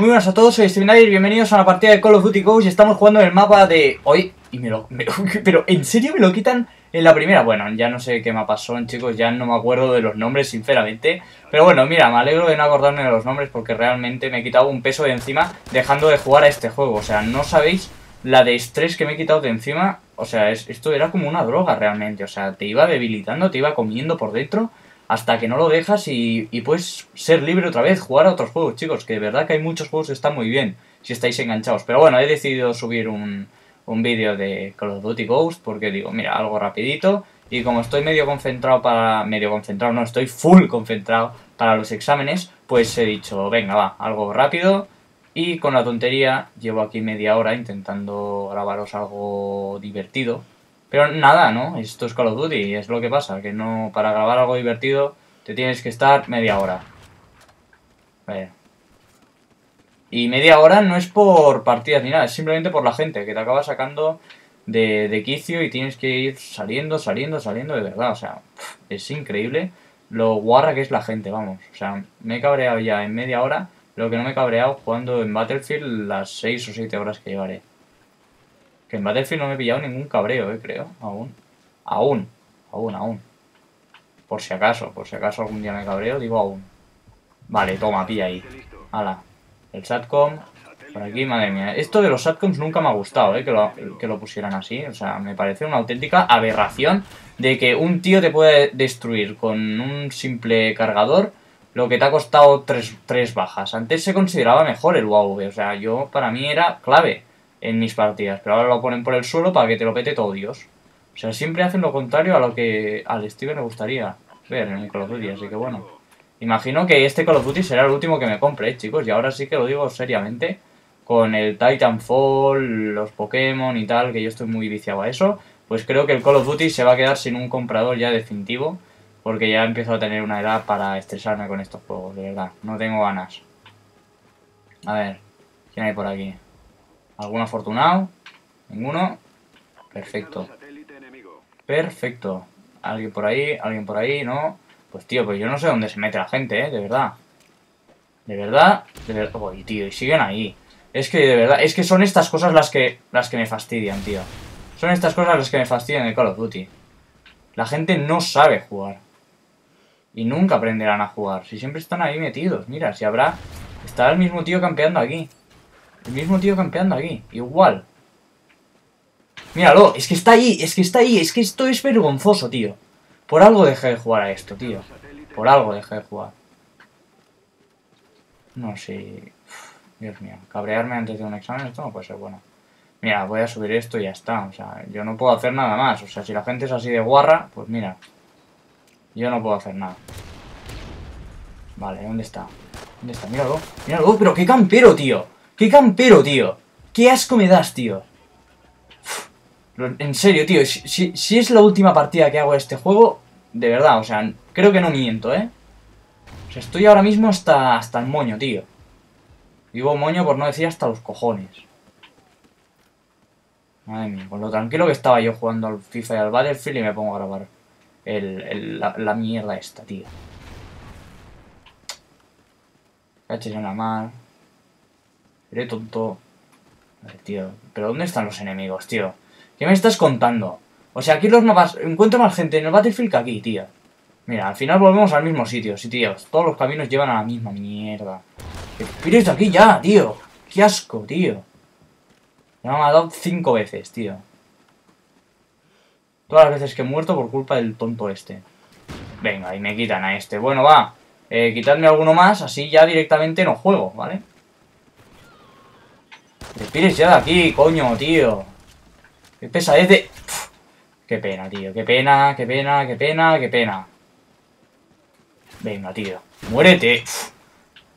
Muy buenas a todos, soy Steven Dayer y bienvenidos a una partida de Call of Duty Ghosts. Estamos jugando en el mapa de hoy y pero ¿en serio me lo quitan en la primera? Bueno, ya no sé qué mapas son, chicos, ya no me acuerdo de los nombres, sinceramente. Pero bueno, mira, me alegro de no acordarme de los nombres porque realmente me he quitado un peso de encima dejando de jugar a este juego. O sea, no sabéis la de estrés que me he quitado de encima. O sea, esto era como una droga realmente. O sea, te iba debilitando, te iba comiendo por dentro hasta que no lo dejas y puedes ser libre otra vez, jugar a otros juegos, chicos. Que de verdad que hay muchos juegos que están muy bien si estáis enganchados. Pero bueno, he decidido subir un vídeo de Call of Duty Ghosts porque digo, mira, algo rapidito. Y como estoy medio concentrado para... Medio concentrado, no, estoy full concentrado para los exámenes, pues he dicho, venga, va, algo rápido. Y con la tontería llevo aquí media hora intentando grabaros algo divertido. Pero nada, ¿no? Esto es Call of Duty y es lo que pasa, que no... Para grabar algo divertido te tienes que estar media hora. Vale. Y media hora no es por partidas ni nada, es simplemente por la gente, que te acaba sacando de quicio y tienes que ir saliendo de verdad. O sea, es increíble lo guarra que es la gente, vamos. O sea, me he cabreado ya en media hora lo que no me he cabreado jugando en Battlefield las 6 o 7 horas que llevaré. Que en Battlefield no me he pillado ningún cabreo, creo, aún. Por si acaso algún día me cabreo, digo aún. Vale, toma, pilla ahí. Hala. El satcom, por aquí, madre mía. Esto de los satcoms nunca me ha gustado, que lo pusieran así. O sea, me parece una auténtica aberración de que un tío te puede destruir con un simple cargador lo que te ha costado tres bajas. Antes se consideraba mejor el UAV, o sea, para mí era clave en mis partidas, pero ahora lo ponen por el suelo para que te lo pete todo Dios. O sea, siempre hacen lo contrario a lo que al Steven le gustaría ver en un Call of Duty, así que bueno. Imagino que este Call of Duty será el último que me compre, chicos. Y ahora sí que lo digo seriamente. Con el Titanfall, los Pokémon y tal, que yo estoy muy viciado a eso, pues creo que el Call of Duty se va a quedar sin un comprador ya definitivo, porque ya empiezo a tener una edad para estresarme con estos juegos, de verdad. No tengo ganas. A ver, ¿quién hay por aquí? ¿Algún afortunado? ¿Ninguno? Perfecto. Perfecto. ¿Alguien por ahí? ¿Alguien por ahí? No. Pues tío, pues yo no sé dónde se mete la gente, de verdad. De verdad. Uy, tío, y siguen ahí. Es que de verdad, es que son estas cosas las que me fastidian, tío. Son estas cosas las que me fastidian de Call of Duty. La gente no sabe jugar. Y nunca aprenderán a jugar. Si siempre están ahí metidos. Mira, si habrá... Estará el mismo tío campeando aquí. Igual. Míralo, es que está ahí. Es que esto es vergonzoso, tío. Por algo dejé de jugar a esto, tío. No sé... Uf, Dios mío, cabrearme antes de un examen, esto no puede ser bueno. Mira, voy a subir esto y ya está. O sea, yo no puedo hacer nada más. O sea, si la gente es así de guarra, pues mira. Yo no puedo hacer nada. Vale, ¿dónde está? Míralo, pero qué campero, tío. Qué asco me das, tío. En serio, tío, si es la última partida que hago de este juego, de verdad, o sea, creo que no miento, ¿eh? O sea, estoy ahora mismo hasta el moño, tío. Digo moño por no decir hasta los cojones. Madre mía, con lo tranquilo que estaba yo jugando al FIFA y al Battlefield y me pongo a grabar la mierda esta, tío. Caches en la mar. Seré tonto. A ver, tío, ¿pero dónde están los enemigos, tío? ¿Qué me estás contando? O sea, aquí los mapas... Encuentro más gente en el Battlefield que aquí, tío. Mira, al final volvemos al mismo sitio, sí, tíos. Todos los caminos llevan a la misma mierda. ¡Pires de aquí ya, tío! ¡Qué asco, tío! Me han matado 5 veces, tío. Todas las veces que he muerto por culpa del tonto este. Venga, y me quitan a este. Bueno, va. Quitadme alguno más, así ya directamente no juego, ¿vale? ¡Pires ya de aquí, coño, tío! ¡Qué pesadez de...! Uf, ¡qué pena, tío! ¡Qué pena! Venga, tío. ¡Muérete! Uf.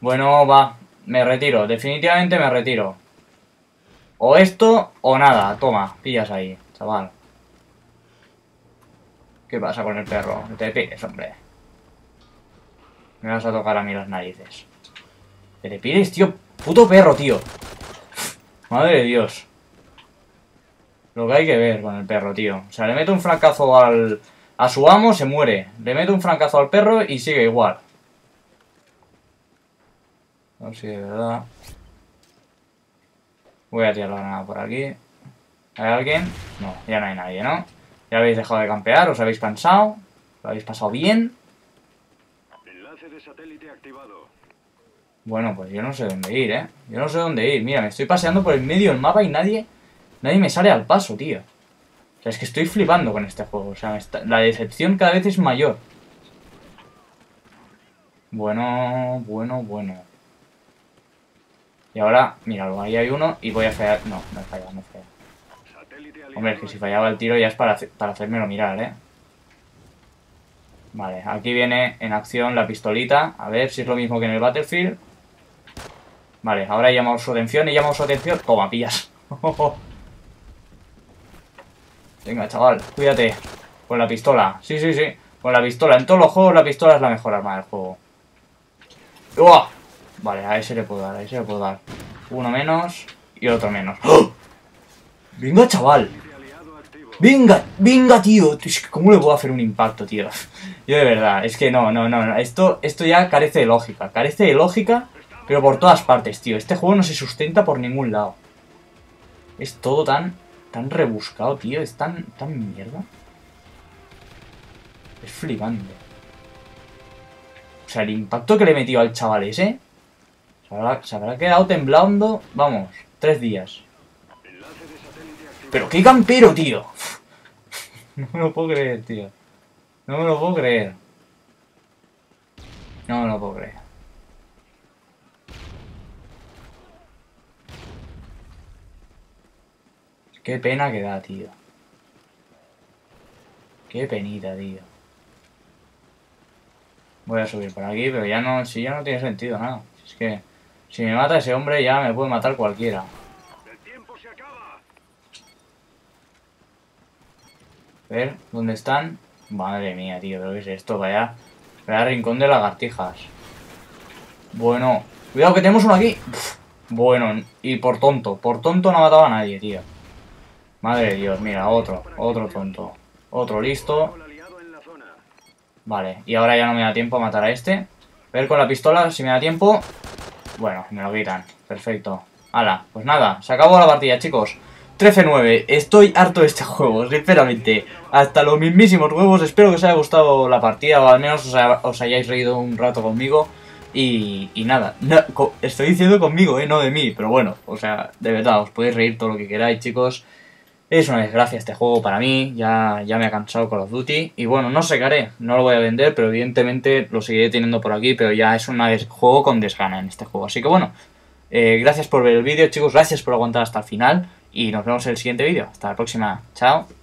Bueno, va. Me retiro. Definitivamente me retiro. O esto o nada. Toma. Pillas ahí, chaval. ¿Qué pasa con el perro? No te pires, hombre. Me vas a tocar a mí las narices. ¿Te le pires, tío? ¡Puto perro, tío! Uf. Madre de Dios. Lo que hay que ver con el perro, tío. O sea, le meto un francazo a su amo, se muere. Le meto un francazo al perro y sigue igual. A ver si de verdad... Voy a tirar la granada por aquí. ¿Hay alguien? No, ya no hay nadie, ¿no? Ya habéis dejado de campear, os habéis cansado. Lo habéis pasado bien. Enlace de satélite activado. Bueno, pues yo no sé dónde ir, ¿eh? Yo no sé dónde ir. Mira, me estoy paseando por el medio del mapa y nadie me sale al paso, tío. O sea, es que estoy flipando con este juego. O sea, la decepción cada vez es mayor. Bueno. Y ahora, míralo, ahí hay uno y voy a fallar. No, no he fallado, no he fallado. Hombre, es que si fallaba el tiro ya es para hacérmelo mirar, ¿eh? Vale, aquí viene en acción la pistolita. A ver si es lo mismo que en el Battlefield. Vale, ahora he llamado su atención, Toma, pillas. Venga, chaval, cuídate. Con la pistola. Sí. Con la pistola. En todos los juegos la pistola es la mejor arma del juego. ¡Uah! Vale, a ese le puedo dar, Uno menos y otro menos. ¡Oh! Venga, chaval. Venga, tío. Es que ¿cómo le puedo hacer un impacto, tío? Yo de verdad, es que no. Esto ya carece de lógica. Carece de lógica, pero por todas partes, tío. Este juego no se sustenta por ningún lado. Es todo tan rebuscado, tío. Es tan mierda. Es flipante. O sea, el impacto que le he metido al chaval ese. Se habrá quedado temblando, vamos, 3 días. Pero qué campero, tío. No me lo puedo creer, tío. No me lo puedo creer. Qué pena que da, tío. Qué penita, tío. Voy a subir por aquí, pero ya no tiene sentido nada. Es que si me mata ese hombre ya me puede matar cualquiera. A ver, ¿dónde están? Madre mía, tío, pero ¿qué es esto? Vaya rincón de lagartijas. Bueno, cuidado que tenemos uno aquí. Uf, bueno, y por tonto no mataba a nadie, tío. Madre de Dios, mira, otro tonto. Otro listo. Vale, y ahora ya no me da tiempo a matar a este. A ver con la pistola si me da tiempo. Bueno, me lo quitan, perfecto. Hala, pues nada, se acabó la partida, chicos. 13-9, estoy harto de este juego, sinceramente, hasta los mismísimos huevos. Espero que os haya gustado la partida, o al menos os hayáis reído un rato conmigo. Y nada, estoy diciendo conmigo, no de mí, pero bueno, o sea, de verdad, os podéis reír todo lo que queráis, chicos. Es una desgracia este juego para mí, ya me ha cansado Call of Duty. Y bueno, no sé qué haré, no lo voy a vender, pero evidentemente lo seguiré teniendo por aquí, pero ya es un juego con desgana en este juego. Así que bueno, gracias por ver el vídeo, chicos, gracias por aguantar hasta el final. Y nos vemos en el siguiente vídeo. Hasta la próxima. Chao.